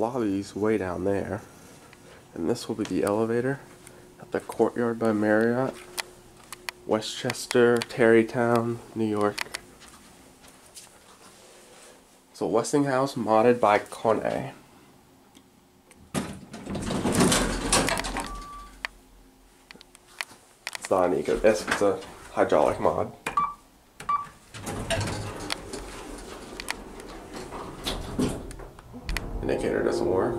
lobby's way down there, and this will be the elevator at the Courtyard by Marriott, Westchester, Tarrytown, New York. So Westinghouse modded by Kone. It's not an eco disc, it's a hydraulic mod. Indicator doesn't work.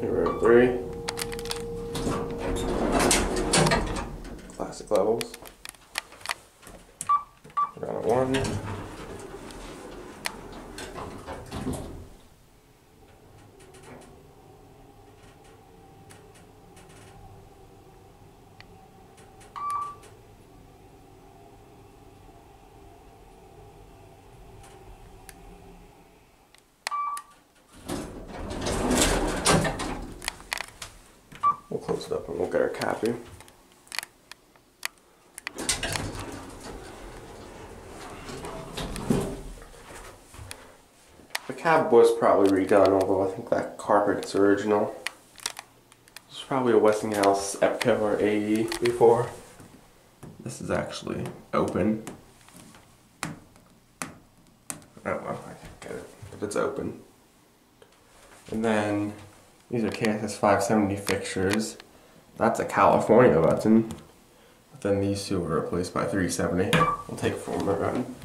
Hero 3 Classic levels. Round 1. We'll close it up and we'll get our copy. The cab was probably redone, although I think that carpet's original. This is probably a Westinghouse EPCO or AE before. This is actually open. I don't know if I can get it, but it's open. And then these are KSS 570 fixtures. That's a California button. But then these two were replaced by 370. We'll take it from the run.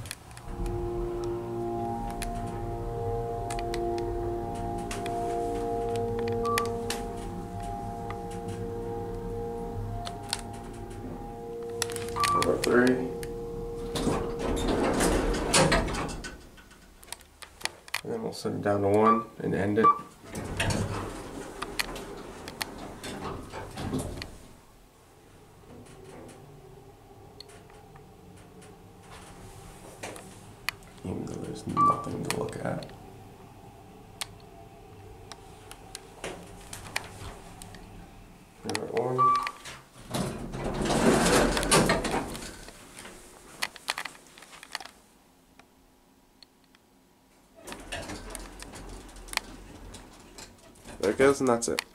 Number 3. And then we'll send it down to 1 and end it. Even though there's nothing to look at. Number 1. There it goes, and that's it.